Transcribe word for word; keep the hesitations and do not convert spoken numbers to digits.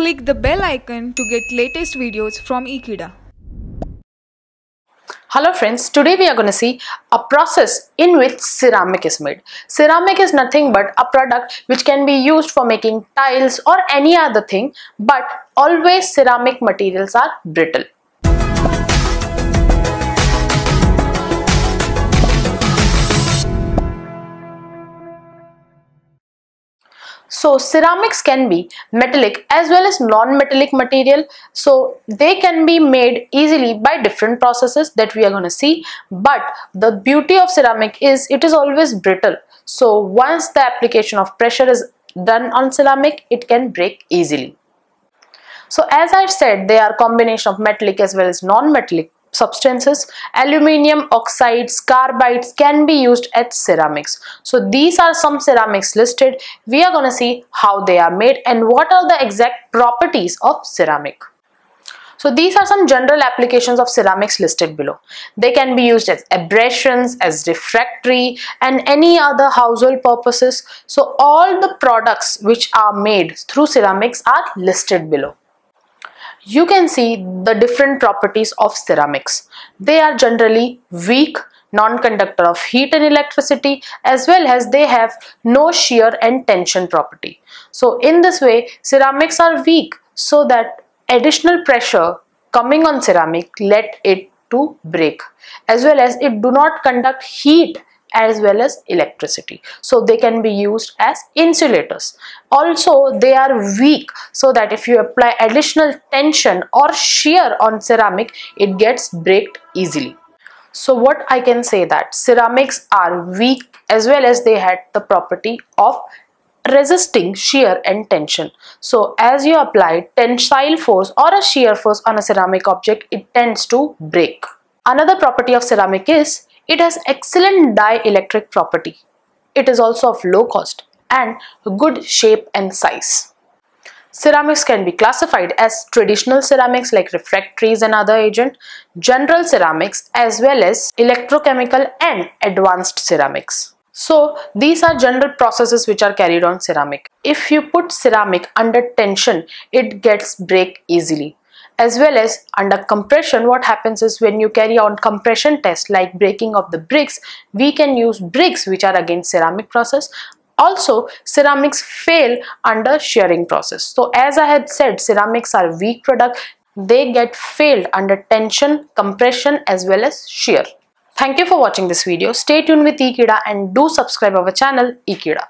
Click the bell icon to get latest videos from Ekeeda. Hello friends, today we are going to see a process in which ceramic is made. Ceramic is nothing but a product which can be used for making tiles or any other thing, but always ceramic materials are brittle. So ceramics can be metallic as well as non-metallic material. So they can be made easily by different processes that we are going to see. But the beauty of ceramic is it is always brittle. So once the application of pressure is done on ceramic, it can break easily. So as I said, they are a combination of metallic as well as non-metallic substances. Aluminium oxides, carbides can be used at ceramics. So these are some ceramics listed. We are going to see how they are made and what are the exact properties of ceramic. So these are some general applications of ceramics listed below. They can be used as abrasions, as refractory and any other household purposes. So all the products which are made through ceramics are listed below. You can see the different properties of ceramics. They are generally weak, non-conductor of heat and electricity, as well as they have no shear and tension property. So in this way, ceramics are weak so that additional pressure coming on ceramic let it to break, as well as it do not conduct heat as well as electricity. So they can be used as insulators. Also they are weak so that if you apply additional tension or shear on ceramic, it gets breaked easily. So what I can say that ceramics are weak as well as they had the property of resisting shear and tension. So as you apply tensile force or a shear force on a ceramic object, it tends to break. Another property of ceramic is it has excellent dielectric property. It is also of low cost and good shape and size. Ceramics can be classified as traditional ceramics like refractories and other agent, general ceramics as well as electrochemical and advanced ceramics. So these are general processes which are carried on ceramic. If you put ceramic under tension, it gets break easily. As well as under compression, what happens is when you carry on compression test like breaking of the bricks, we can use bricks which are against ceramic process. Also, ceramics fail under shearing process. So as I had said, ceramics are weak product. They get failed under tension, compression as well as shear. Thank you for watching this video. Stay tuned with Ekeeda and do subscribe our channel Ekeeda.